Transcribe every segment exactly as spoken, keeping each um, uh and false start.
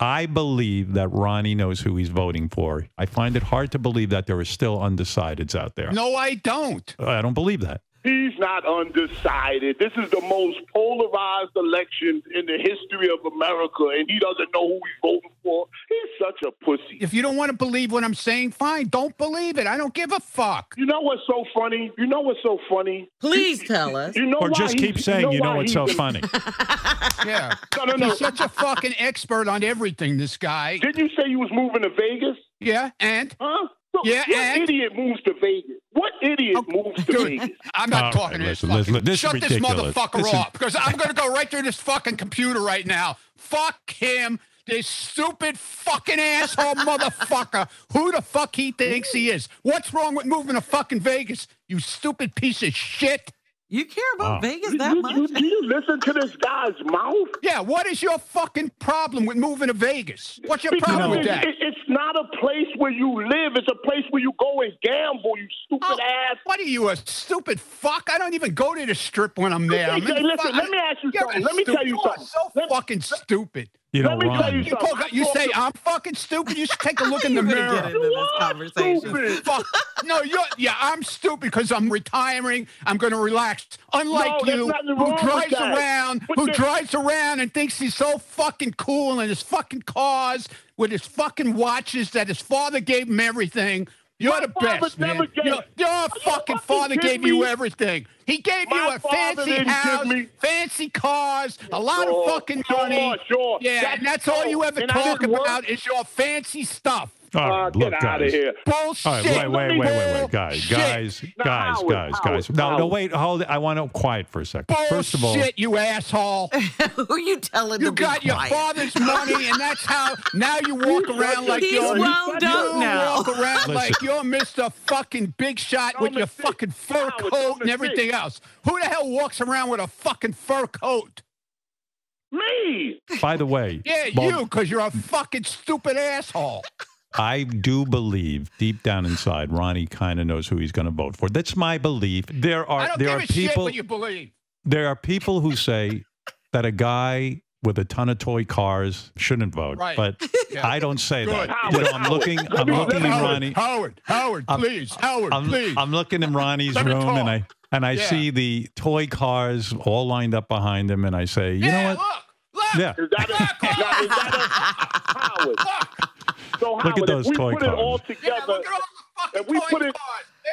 I believe that Ronnie knows who he's voting for. I find it hard to believe that there are still undecideds out there. No, I don't. I don't believe that. He's not undecided. This is the most polarized election in the history of America, and he doesn't know who he's voting for. He's such a pussy. If you don't want to believe what I'm saying, fine. Don't believe it. I don't give a fuck. You know what's so funny? You know what's so funny? Please tell us. You know or just keep saying you know, you know what's so funny. Yeah. No, no, no. He's such a fucking expert on everything, this guy. Didn't you say you was moving to Vegas? Yeah, and? Huh? So yeah, what and? idiot moves to Vegas? What idiot okay. moves to Dude, Vegas? I'm not All talking right, to listen, this fucking... This shut this motherfucker this off, because I'm going to go right through this fucking computer right now. Fuck him, this stupid fucking asshole motherfucker. Who the fuck he thinks he is? What's wrong with moving to fucking Vegas, you stupid piece of shit? You care about oh. Vegas that you, much? You, do you listen to this guy's mouth? Yeah, what is your fucking problem with moving to Vegas? What's your because problem with that? It, it's not a place where you live. It's a place where you go and gamble, you stupid oh, ass. What are you, a stupid fuck? I don't even go to the strip when I'm there. I'm hey, hey, listen, let me ask you You're something. Let me tell you something. You're so let, fucking stupid. You know, let me tell you you, call, you say I'm fucking stupid. You should take a look in the mirror. You are stupid. Fuck. No, you're, yeah, I'm stupid because I'm retiring. I'm going to relax. Unlike no, you, who drives around, but who this... drives around and thinks he's so fucking cool in his fucking cars with his fucking watches that his father gave him everything. You're My the best, man. Gave... Your, your fucking father gave me? you everything. He gave My you a fancy house, fancy cars, a lot sure, of fucking sure, money. Sure. Yeah, that's and that's cool. all you ever and talk about work. is your fancy stuff. All right, uh, look, get out guys. Of here. Bullshit. All right, wait, wait, wait, wait, wait, guys, Shit. guys, no, guys, Howard, guys, Howard, guys. No, Howard. no, wait, hold it. I want to quiet for a second. Bullshit, First of all, you asshole. Who are you telling? You to got be your quiet? father's money, and that's how now you walk around like He's you're. wound you up now. Walk around like you're Mister Fucking Big Shot don't with your sick. fucking fur Howard, coat and everything sick. else. Who the hell walks around with a fucking fur coat? Me. By the way. Yeah, well, you, because you're a fucking stupid asshole. I do believe deep down inside, Ronnie kind of knows who he's going to vote for. That's my belief. There are I don't there give are a people. Shit what you believe. There are people who say that a guy with a ton of toy cars shouldn't vote, right. but yeah. I don't say Good. that. Howard, you know, I'm Howard. looking. Let I'm me, looking in Ronnie. Howard, Howard, I'm, please, Howard, I'm, please. I'm looking in Ronnie's let room, and I and I yeah. see the toy cars all lined up behind him, and I say, you yeah, know what? Look, look, yeah. Is that a, look, Howard. Is that a, Howard. Look. So look Howard, at those if we toy put cars. it all together, yeah, if we put it,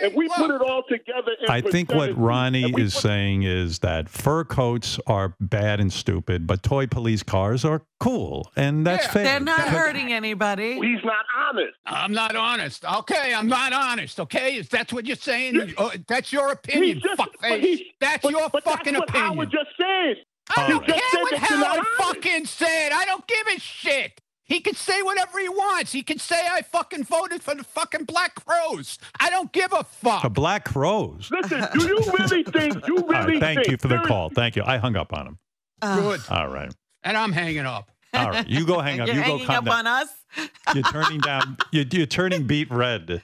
if we put it all together, in I think what Ronnie is saying is that fur coats are bad and stupid, but toy police cars are cool, and that's yeah, fair. They're not hurting anybody. He's not honest. I'm not honest. Okay, I'm not honest. Okay, if that's what you're saying, yeah. oh, that's your opinion. Just, fuck face. That's but, your but fucking that's what opinion. Howard just said. I don't care what Howard fucking said. I don't give a shit. He can say whatever he wants. He can say I fucking voted for the fucking Black Crows. I don't give a fuck. The Black Crows. Listen, do you really think? You really right, thank think? Thank you for the call. Thank you. I hung up on him. Uh, Good. All right. And I'm hanging up. All right. You go hang up. You're you go hanging up down. on us. You're turning down. You're, you're turning beet red.